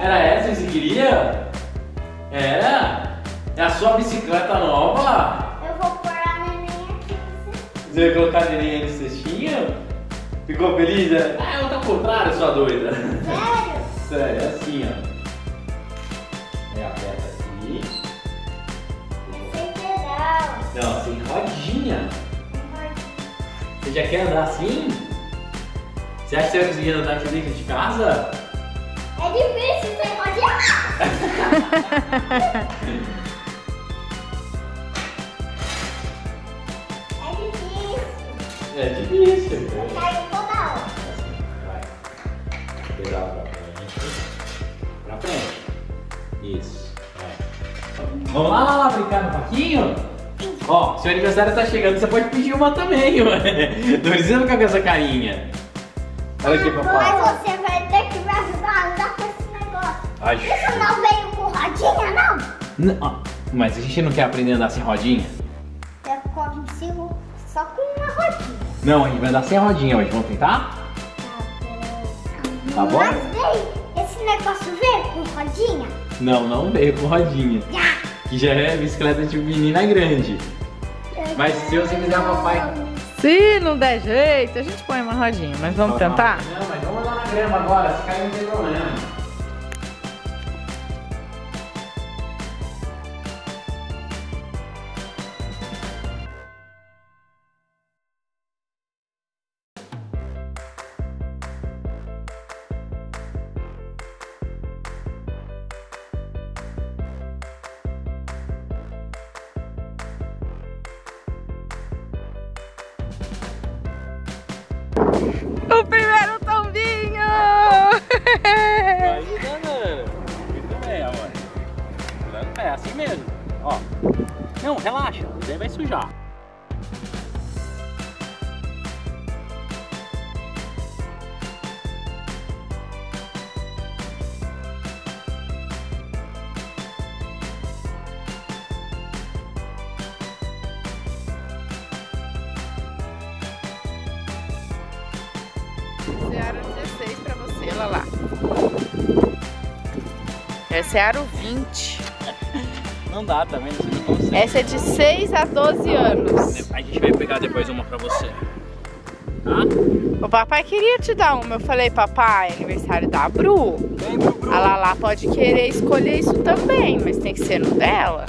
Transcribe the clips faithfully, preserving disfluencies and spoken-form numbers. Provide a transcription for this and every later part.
Era essa que você queria? Era? É a sua bicicleta nova? Eu vou pôr a neném aqui. Você vai colocar a neném aí no cestinho? Ficou feliz? Né? Ah, ela tá ao contrário, sua doida. Sério? Sério, é assim, ó. É aberta assim. É sem pedal. Não, sem rodinha. Você já quer andar assim? Você acha que você vai conseguir andar aqui dentro de casa? É difícil, você pode errar! É difícil! É difícil! Eu quero rodar! Vai! Pedal pra frente! Pra frente! Isso! Vai! Vamos lá, lá, lá brincar no parquinho? Ó, seu aniversário tá chegando, você pode pedir uma também! Ué. Não precisa ficar com essa carinha! Olha aqui, papai! Mas você vai ter que me ajudar a andar com esse negócio. Ajuda. Isso não veio com rodinha, não? Não. Mas a gente não quer aprender a andar sem rodinha? Eu consigo só com uma rodinha. Não, a gente vai andar sem rodinha hoje. Vamos tentar? Tá bom. Tá bom? Mas veio, esse negócio veio com rodinha? Não, não veio com rodinha. Já. Que já é bicicleta de menina grande. Eu mas se você quiser, papai... Se não der jeito, a gente põe uma rodinha, mas vamos tentar? Não, mas vamos lá na grama agora, se cair não tem problema. O primeiro tombinho! Vai andando. Muito bem, amor. Cuidado no pé, é assim mesmo. Ó. Não, relaxa, o dedo vai sujar. dezesseis pra você, olha lá. Essa é aro vinte. Não dá também, você não consegue. Essa é de seis a doze anos. A gente vai pegar depois uma pra você. Tá? O papai queria te dar uma. Eu falei, papai, aniversário da Bru. Vem pro Bru. A Lala pode querer escolher isso também, mas tem que ser no dela.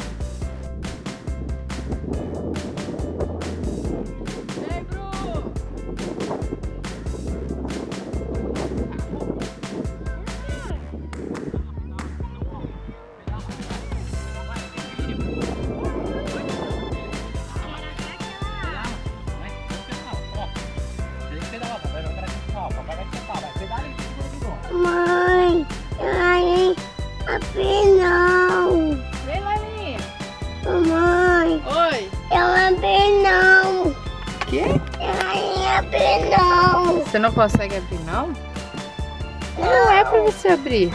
Mãe, ai, a penão. Vem lá, menina. Mãe. Oi. Eu a penão. Quê? Ai, a penão. Você não consegue abrir, não? Não, não é pra você abrir.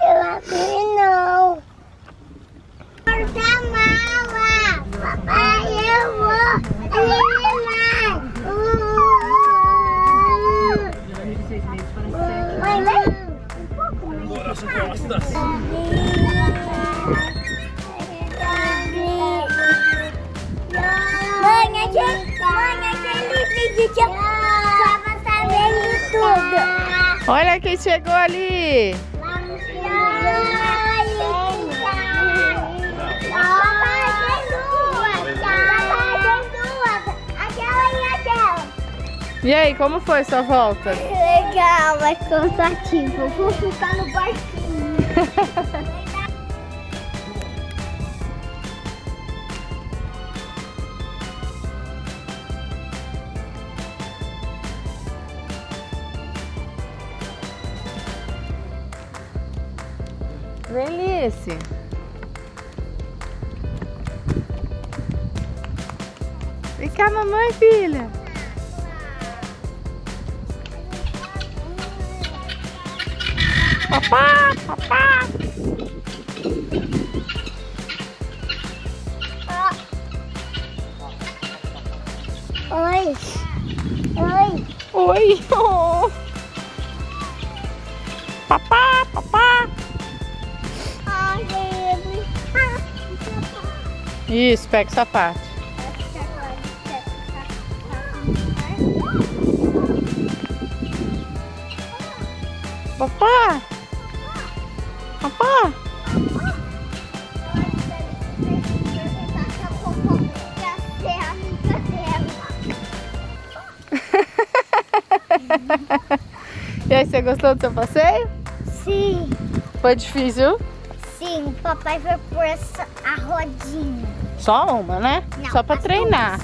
Eu a penão. Porta mala. Papai, eu vou. Ali, lá. Mãe, aquele vídeo que eu tava sabendo tudo. Olha quem chegou ali. E aí, como foi sua volta? Legal, mas cansativo. Vou ficar no barquinho. Vem, Lice. Vem cá, mamãe, filha. Papá, papá. Oi. Oi. aí. Oh. Papá, papá. Isso, pega essa parte. Papá. Papá. E aí, você gostou do seu passeio? Sim. Foi difícil? Sim, o papai foi por essa, a rodinha. Só uma, né? Não, só pra treinar.